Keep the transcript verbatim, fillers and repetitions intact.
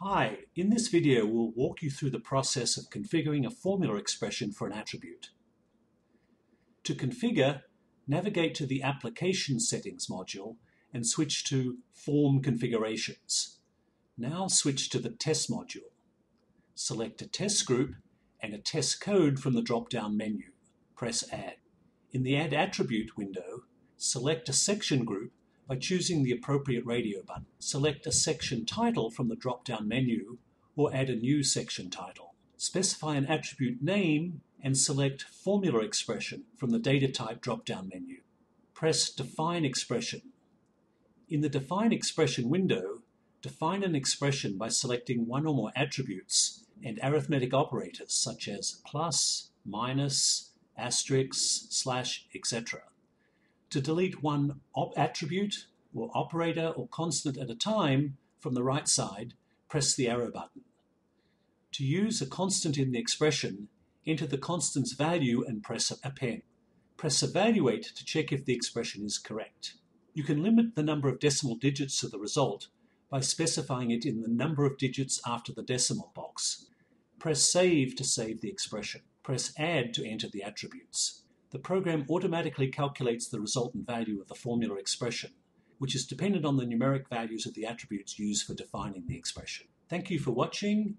Hi, in this video we'll walk you through the process of configuring a formula expression for an attribute. To configure, navigate to the Application Settings module and switch to Form Configurations. Now switch to the Test module. Select a test group and a test code from the drop-down menu. Press Add. In the Add Attribute window, select a section group by choosing the appropriate radio button. Select a section title from the drop-down menu or add a new section title. Specify an attribute name and select Formula Expression from the Data Type drop-down menu. Press Define Expression. In the Define Expression window, define an expression by selecting one or more attributes and arithmetic operators such as plus, minus, asterisk, slash, et cetera. To delete one op attribute or operator or constant at a time from the right side, press the arrow button. To use a constant in the expression, enter the constant's value and press Append. Press Evaluate to check if the expression is correct. You can limit the number of decimal digits to the result by specifying it in the number of digits after the decimal box. Press Save to save the expression. Press Add to enter the attributes. The program automatically calculates the resultant value of the formula expression, which is dependent on the numeric values of the attributes used for defining the expression. Thank you for watching,